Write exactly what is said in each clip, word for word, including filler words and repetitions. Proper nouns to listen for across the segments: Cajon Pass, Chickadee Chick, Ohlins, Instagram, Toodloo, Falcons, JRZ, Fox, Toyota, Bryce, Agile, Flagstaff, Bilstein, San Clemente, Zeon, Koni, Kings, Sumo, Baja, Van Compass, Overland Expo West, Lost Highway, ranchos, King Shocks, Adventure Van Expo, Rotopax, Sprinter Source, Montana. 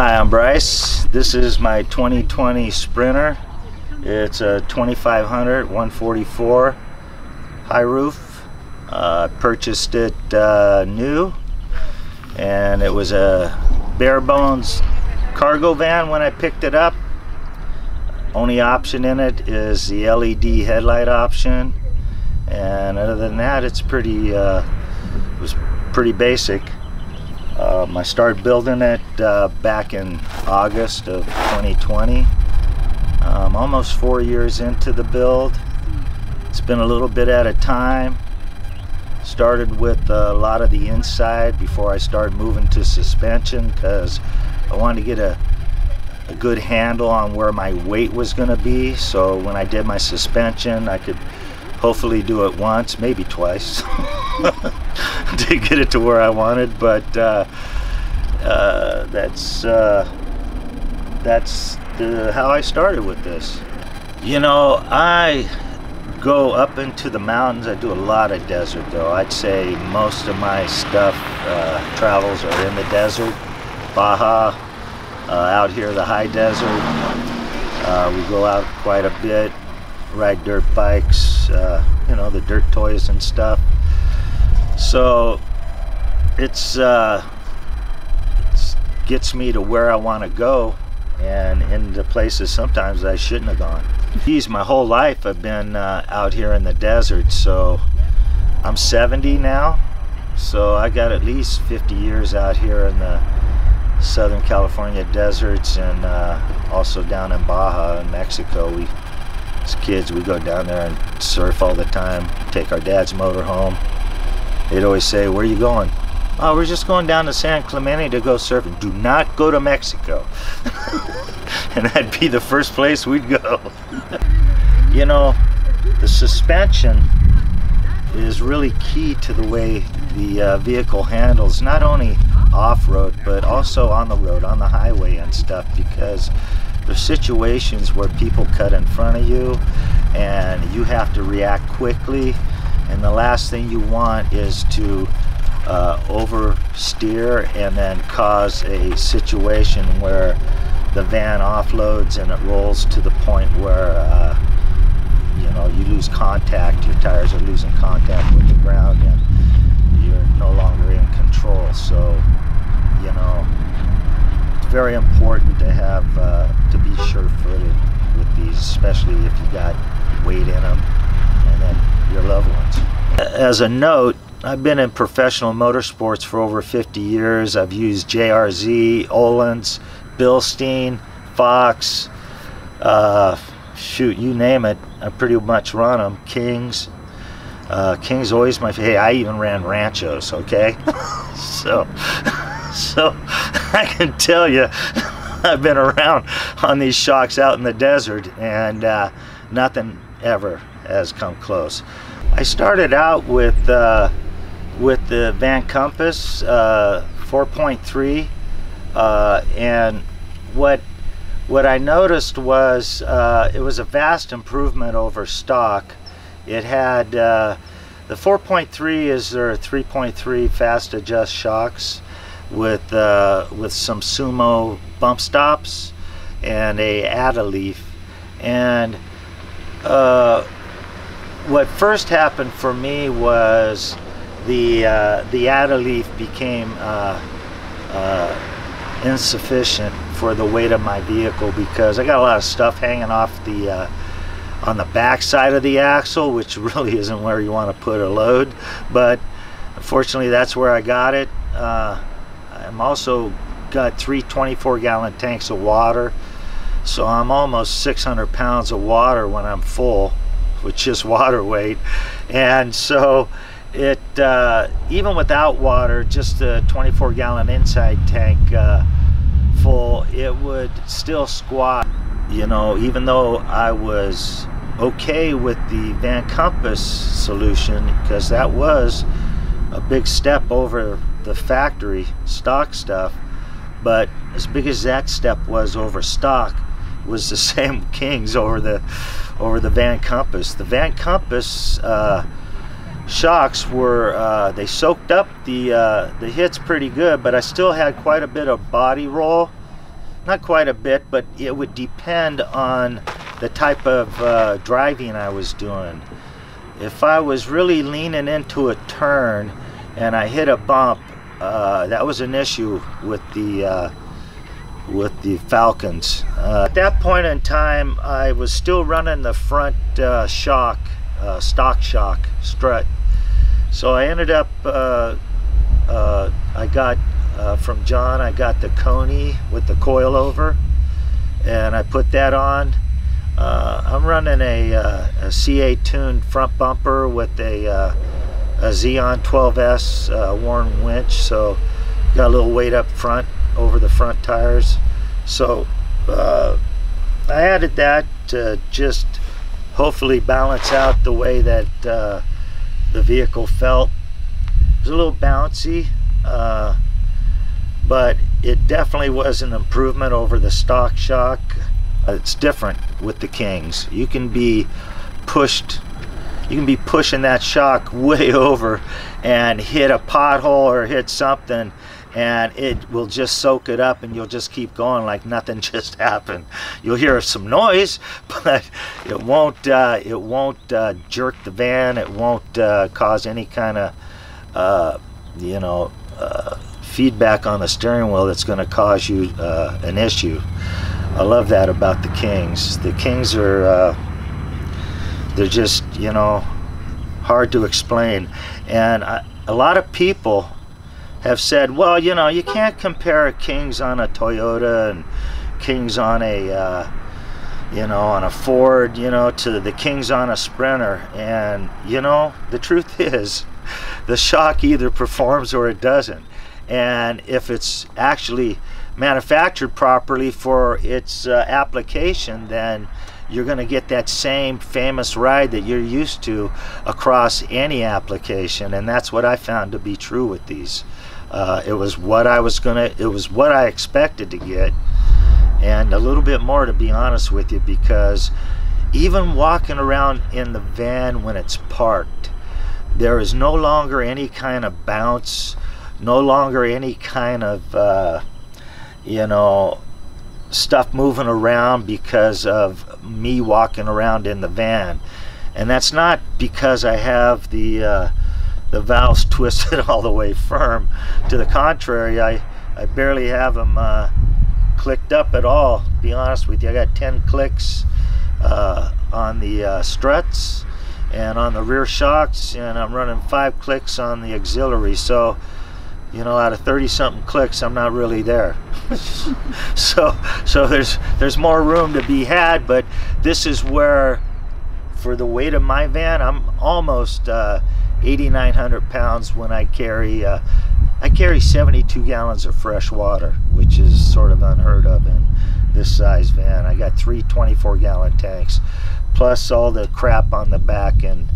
Hi, I'm Bryce. This is my twenty twenty Sprinter. It's a twenty-five hundred one forty-four high roof. Uh, purchased it uh, new, and it was a bare bones cargo van when I picked it up. Only option in it is the L E D headlight option, and other than that, it's pretty. Uh, it was pretty basic. Um, I started building it uh, back in August of twenty twenty. Um, almost four years into the build. It's been a little bit at a time. Started with a lot of the inside before I started moving to suspension because I wanted to get a, a good handle on where my weight was going to be. So when I did my suspension, I could hopefully do it once, maybe twice. To get it to where I wanted, but uh, uh, that's uh, that's the, how I started with this. You know, I go up into the mountains. I do a lot of desert, though. I'd say most of my stuff uh, travels are in the desert, Baja, uh, out here the high desert. Uh, we go out quite a bit, ride dirt bikes, uh, you know, the dirt toys and stuff. So it's uh, it's gets me to where I want to go and into places sometimes I shouldn't have gone. Geez, my whole life I've been uh, out here in the desert, so I'm seventy now, so I got at least fifty years out here in the Southern California deserts, and uh, also down in Baja in Mexico. We, as kids, we go down there and surf all the time, take our dad's motor home. They'd always say, where are you going? Oh, we're just going down to San Clemente to go surfing. Do not go to Mexico. And that'd be the first place we'd go. You know, the suspension is really key to the way the uh, vehicle handles, not only off-road, but also on the road, on the highway and stuff, because there's situations where people cut in front of you and you have to react quickly. And the last thing you want is to uh, oversteer and then cause a situation where the van offloads and it rolls to the point where uh, you know, you lose contact, your tires are losing contact with the ground and you're no longer in control. So, you know, it's very important to have, uh, to be sure-footed with these, especially if you got weight in them and then your loved ones. As a note, I've been in professional motorsports for over fifty years. I've used J R Z, Ohlins, Bilstein, Fox, uh, shoot, you name it. I pretty much run them. Kings, uh, Kings always my favorite. Hey, I even ran Ranchos. Okay, so so I can tell you, I've been around on these shocks out in the desert, and uh, nothing ever has come close. I started out with uh, with the Van Compass uh, four point three, uh, and what what I noticed was uh, it was a vast improvement over stock. It had uh, the four point three is their three point three fast adjust shocks with uh, with some Sumo bump stops and a Agile, and uh, what first happened for me was the uh, the Agile became uh, uh, insufficient for the weight of my vehicle because I got a lot of stuff hanging off the uh, on the back side of the axle, which really isn't where you want to put a load. But fortunately, that's where I got it. Uh, I'm also got three twenty-four gallon tanks of water, so I'm almost six hundred pounds of water when I'm full, which is water weight. And so it uh, even without water, just the twenty-four gallon inside tank uh, full, it would still squat. You know, even though I was okay with the Van Compass solution, because that was a big step over the factory stock stuff, but as big as that step was over stock, was the same Kings over the over the Van Compass. The Van Compass uh, shocks were uh, they soaked up the uh, the hits pretty good, but I still had quite a bit of body roll not quite a bit, but it would depend on the type of uh, driving I was doing. If I was really leaning into a turn and I hit a bump, uh, that was an issue with the uh, with the Falcons. Uh, at that point in time, I was still running the front uh, shock, uh, stock shock strut. So I ended up, uh, uh, I got uh, from John, I got the Koni with the coilover, and I put that on. Uh, I'm running a, uh, a C A tuned front bumper with a, uh, a Zeon twelve S uh, Warren winch, so got a little weight up front over the front tires. So uh, I added that to just hopefully balance out the way that uh, the vehicle felt. It was a little bouncy, uh, but it definitely was an improvement over the stock shock. It's different with the Kings. You can be pushed, you can be pushing that shock way over and hit a pothole or hit something, and it will just soak it up and you'll just keep going like nothing just happened. You'll hear some noise, but it won't uh, it won't uh, jerk the van. It won't uh, cause any kind of uh, you know uh, feedback on the steering wheel that's going to cause you uh, an issue. I love that about the Kings. The Kings are, uh, they're just, you know, hard to explain. And I, a lot of people have said, well, you know, you can't compare Kings on a Toyota and Kings on a, uh, you know, on a Ford, you know, to the Kings on a Sprinter. And, you know, the truth is, the shock either performs or it doesn't. And if it's actually manufactured properly for its uh, application, then you're going to get that same famous ride that you're used to across any application. And that's what I found to be true with these. Uh, it was what I was gonna, it was what I expected to get, and a little bit more, to be honest with you, because even walking around in the van when it's parked, there is no longer any kind of bounce, no longer any kind of uh, you know, stuff moving around because of me walking around in the van. And that's not because I have the uh, the valves twisted all the way firm. To the contrary, I, I barely have them uh, clicked up at all, to be honest with you. I got ten clicks uh, on the uh, struts and on the rear shocks, and I'm running five clicks on the auxiliary. So, you know, out of thirty something clicks, I'm not really there. so so there's there's more room to be had, but this is where, for the weight of my van, I'm almost uh, eighty-nine hundred pounds when I carry uh, I carry seventy-two gallons of fresh water, which is sort of unheard of in this size van. I got three twenty-four gallon tanks plus all the crap on the back, and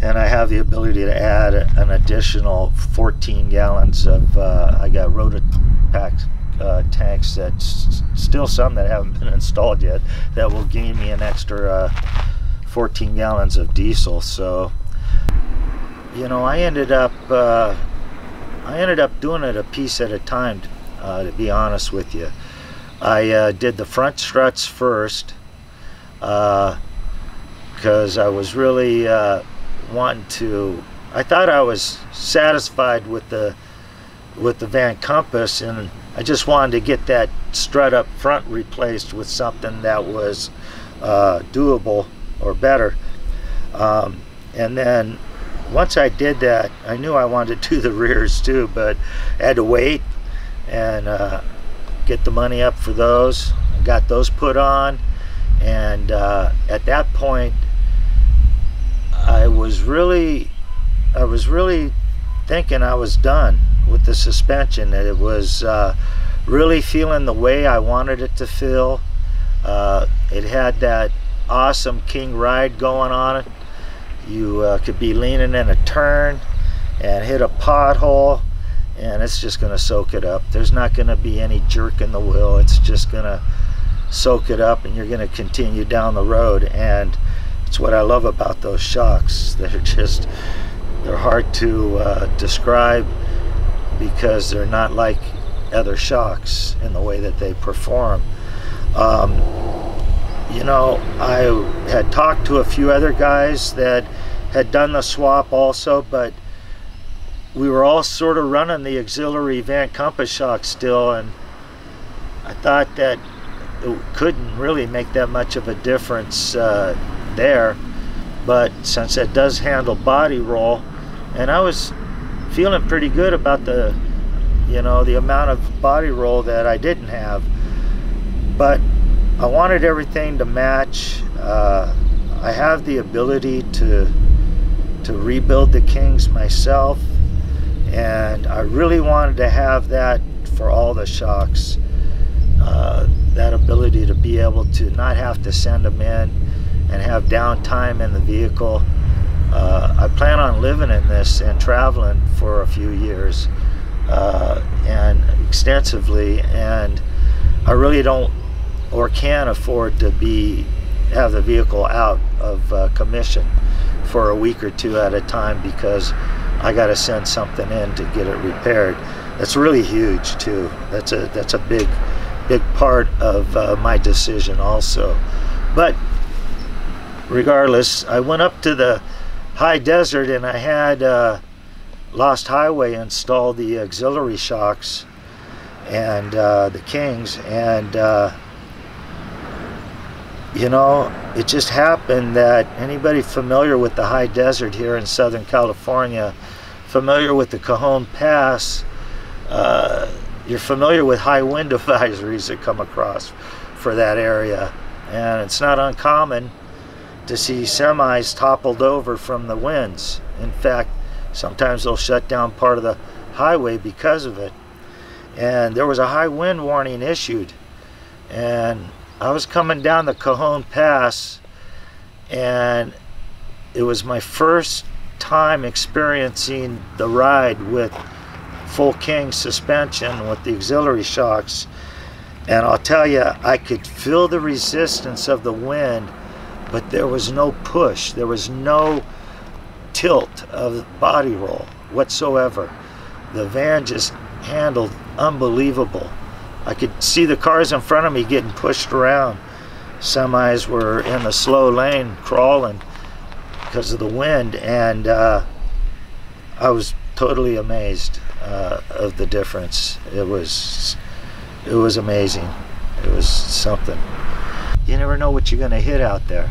and I have the ability to add an additional fourteen gallons of, uh, I got Rotopax uh, tanks, that's still some that haven't been installed yet, that will gain me an extra uh, fourteen gallons of diesel. So, you know, I ended up, uh, I ended up doing it a piece at a time, uh, to be honest with you. I uh, did the front struts first, uh, because I was really, uh, wanting to, I thought I was satisfied with the with the Van Compass, and I just wanted to get that strut up front replaced with something that was uh, doable or better. Um, and then once I did that, I knew I wanted to do the rears too, but I had to wait and uh, get the money up for those. I got those put on, and uh, at that point I was really, I was really thinking I was done with the suspension. That it was uh, really feeling the way I wanted it to feel. Uh, it had that awesome King ride going on it. You uh, could be leaning in a turn and hit a pothole, and it's just going to soak it up. There's not going to be any jerk in the wheel. It's just going to soak it up, and you're going to continue down the road. And what I love about those shocks, they're just, they're hard to uh, describe, because they're not like other shocks in the way that they perform. Um, you know, I had talked to a few other guys that had done the swap also, but we were all sort of running the auxiliary Van Compass shock still, and I thought that it couldn't really make that much of a difference uh, there, but since it does handle body roll, and I was feeling pretty good about the, you know, the amount of body roll that I didn't have, but I wanted everything to match. Uh, I have the ability to to rebuild the Kings myself, and I really wanted to have that for all the shocks. Uh, that ability to be able to not have to send them in and have downtime in the vehicle. Uh, I plan on living in this and traveling for a few years uh, and extensively, and I really don't or can't afford to be have the vehicle out of uh, commission for a week or two at a time, because I got to send something in to get it repaired. That's really huge too. That's a that's a big big part of uh, my decision also. But regardless, I went up to the high desert and I had uh, Lost Highway install the auxiliary shocks and uh, the Kings, and uh, you know, it just happened that anybody familiar with the high desert here in Southern California, familiar with the Cajon Pass, uh, you're familiar with high wind advisories that come across for that area, and it's not uncommon to see semis toppled over from the winds. In fact, sometimes they'll shut down part of the highway because of it. And there was a high wind warning issued, and I was coming down the Cajon Pass, and it was my first time experiencing the ride with full King suspension with the auxiliary shocks, and I'll tell you, I could feel the resistance of the wind, but there was no push, there was no tilt of body roll whatsoever. The van just handled unbelievable. I could see the cars in front of me getting pushed around. Semis were in the slow lane crawling because of the wind, and uh, I was totally amazed uh, of the difference. It was, it was amazing. It was something. You never know what you're going to hit out there,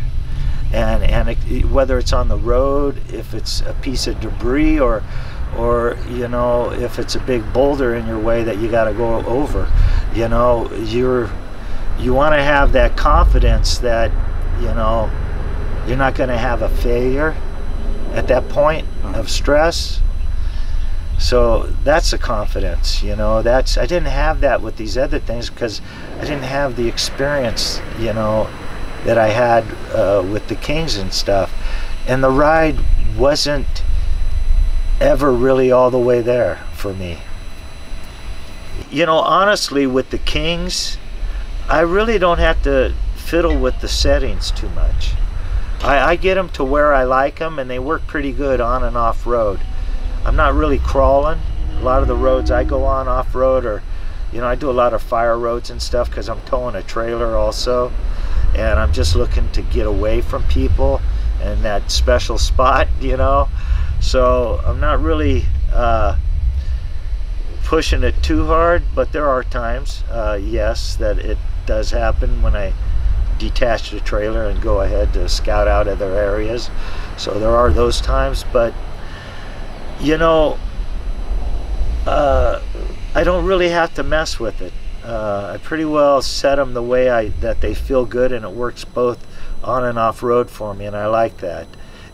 and and it, whether it's on the road, if it's a piece of debris, or or you know, if it's a big boulder in your way that you got to go over, you know, you're you want to have that confidence that, you know, you're not going to have a failure at that point of stress. So that's the confidence, you know. That's I didn't have that with these other things because I didn't have the experience, you know, that I had uh, with the Kings and stuff. And the ride wasn't ever really all the way there for me. You know, honestly, with the Kings, I really don't have to fiddle with the settings too much. I, I get them to where I like them, and they work pretty good on and off road. I'm not really crawling. A lot of the roads I go on off-road, or, you know, I do a lot of fire roads and stuff because I'm towing a trailer also, and I'm just looking to get away from people and that special spot, you know. So I'm not really uh, pushing it too hard, but there are times, uh, yes, that it does happen when I detach the trailer and go ahead to scout out other areas. So there are those times, but you know, uh, I don't really have to mess with it. Uh, I pretty well set them the way I, that they feel good, and it works both on and off road for me, and I like that.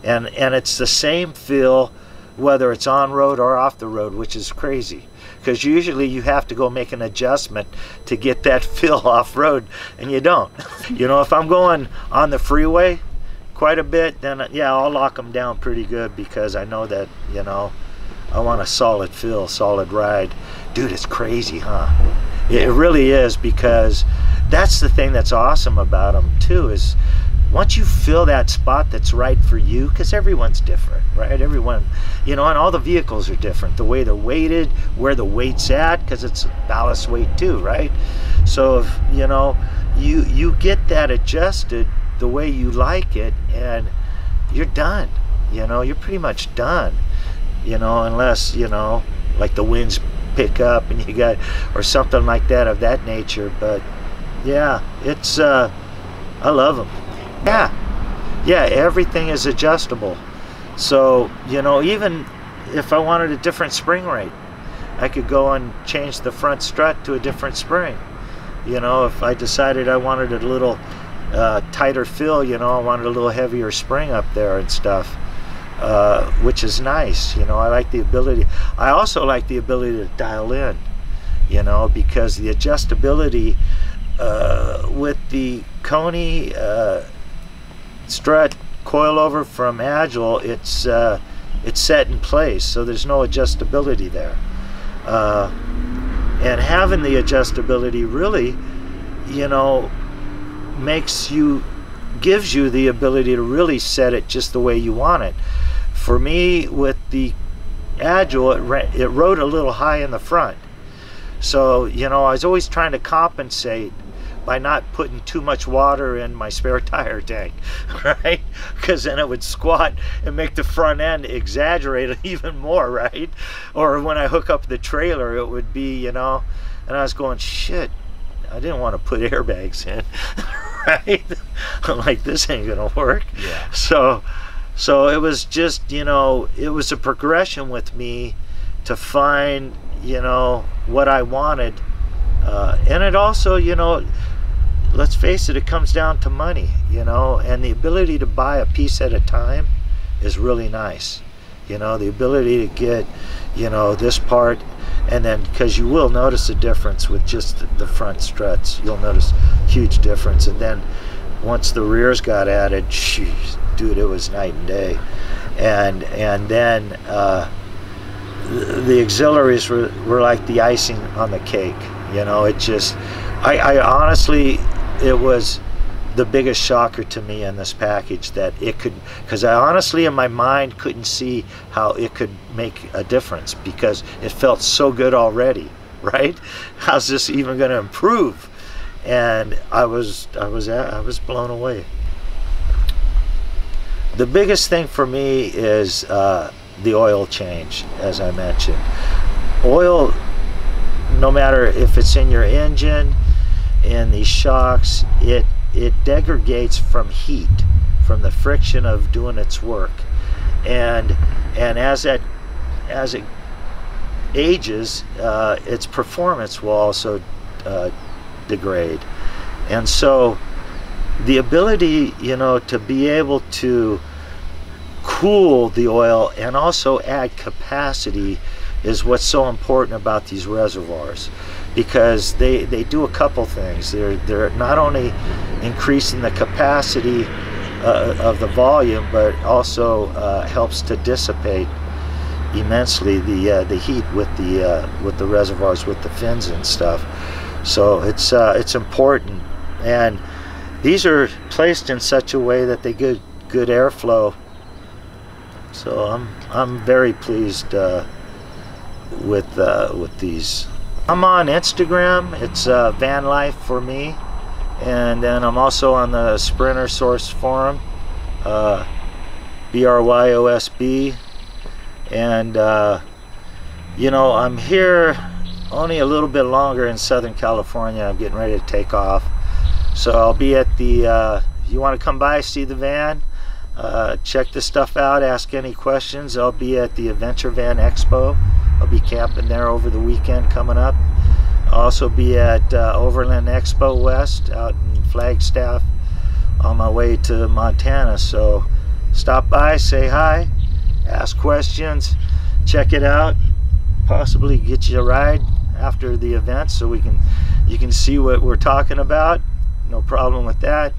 And, and it's the same feel whether it's on road or off the road, which is crazy, because usually you have to go make an adjustment to get that feel off road, and you don't. You know, if I'm going on the freeway quite a bit, then yeah, I'll lock them down pretty good, because I know that, you know, I want a solid feel, solid ride. Dude, it's crazy, huh? It really is, because that's the thing that's awesome about them too, is Once you fill that spot that's right for you, because everyone's different, right? Everyone, you know, and all the vehicles are different. The way they're weighted, where the weight's at, because it's ballast weight too, right? So, if, you know, you, you get that adjusted the way you like it, and you're done. You know, you're pretty much done. You know, unless, you know, like the winds pick up and you got, or something like that of that nature. But yeah, it's, uh, I love them. Yeah, yeah, everything is adjustable. So, you know, even if I wanted a different spring rate, I could go and change the front strut to a different spring. You know, if I decided I wanted a little uh, tighter fill, you know, I wanted a little heavier spring up there and stuff, uh, which is nice. You know, I like the ability. I also like the ability to dial in, you know, because the adjustability uh, with the Koni, uh strut coilover from Agile, it's uh, it's set in place, so there's no adjustability there. Uh, and having the adjustability really, you know, makes you, gives you the ability to really set it just the way you want it. For me, with the Agile, it, it rode a little high in the front. So, you know, I was always trying to compensate by not putting too much water in my spare tire tank, right? Because then it would squat and make the front end exaggerate even more, right? Or when I hook up the trailer, it would be, you know, and I was going, shit, I didn't want to put airbags in, right? I'm like, this ain't gonna work. Yeah. So, so it was just, you know, it was a progression with me to find, you know, what I wanted. Uh, and it also, you know, let's face it, it comes down to money, you know, and the ability to buy a piece at a time is really nice. You know, the ability to get, you know, this part, and then, because you will notice a difference with just the front struts. You'll notice huge difference. And then once the rears got added, jeez, dude, it was night and day. And, and then uh, the, the auxiliaries were, were like the icing on the cake. You know, it just, I, I honestly, it was the biggest shocker to me in this package that it could, because I honestly in my mind couldn't see how it could make a difference because it felt so good already, right? How's this even going to improve? And I was, I was, I was blown away. The biggest thing for me is uh, the oil change, as I mentioned. Oil, no matter if it's in your engine, in the shocks, it it degrades from heat, from the friction of doing its work, and and as that as it ages, uh, its performance will also uh, degrade, and so the ability, you know, to be able to cool the oil and also add capacity is what's so important about these reservoirs, because they they do a couple things. They're they're not only increasing the capacity uh, of the volume, but also uh, helps to dissipate immensely the uh, the heat with the uh, with the reservoirs, with the fins and stuff. So it's uh, it's important, and these are placed in such a way that they get good airflow. So I'm I'm very pleased. Uh, with uh with these. I'm on Instagram. It's uh van life for me, and then I'm also on the Sprinter Source forum, uh B R Y O S B, and uh you know, I'm here only a little bit longer in Southern California. I'm getting ready to take off, so I'll be at the uh if you want to come by, see the van, uh check this stuff out, ask any questions, I'll be at the Adventure Van Expo. I'll be camping there over the weekend coming up. I'll also be at uh, Overland Expo West out in Flagstaff on my way to Montana. So stop by, say hi, ask questions, check it out, possibly get you a ride after the event so we can you can see what we're talking about. No problem with that.